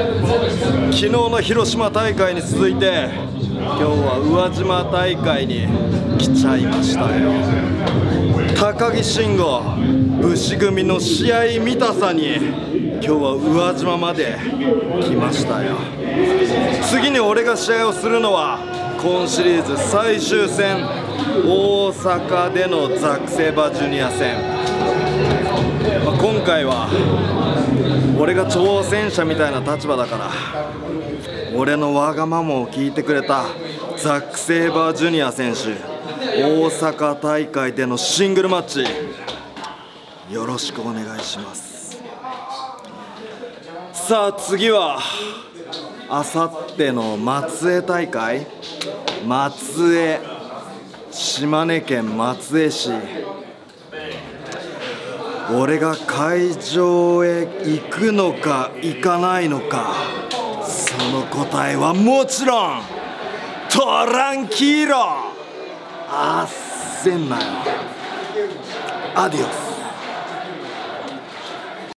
昨日の広島大会に続いて今日は宇和島大会に来ちゃいましたよ。高木慎吾武士組の試合見たさに今日は宇和島まで来ましたよ。次に俺が試合をするのは今シリーズ最終戦大阪でのザック・セイバージュニア戦、今回は俺が挑戦者みたいな立場だから俺のわがままを聞いてくれたザック・セイバージュニア選手大阪大会でのシングルマッチよろしくお願いします。さあ次はあさっての松江大会、松江、島根県松江市、俺が会場へ行くのか行かないのか、その答えはもちろんトランキーロ、焦んなよ、アディオス。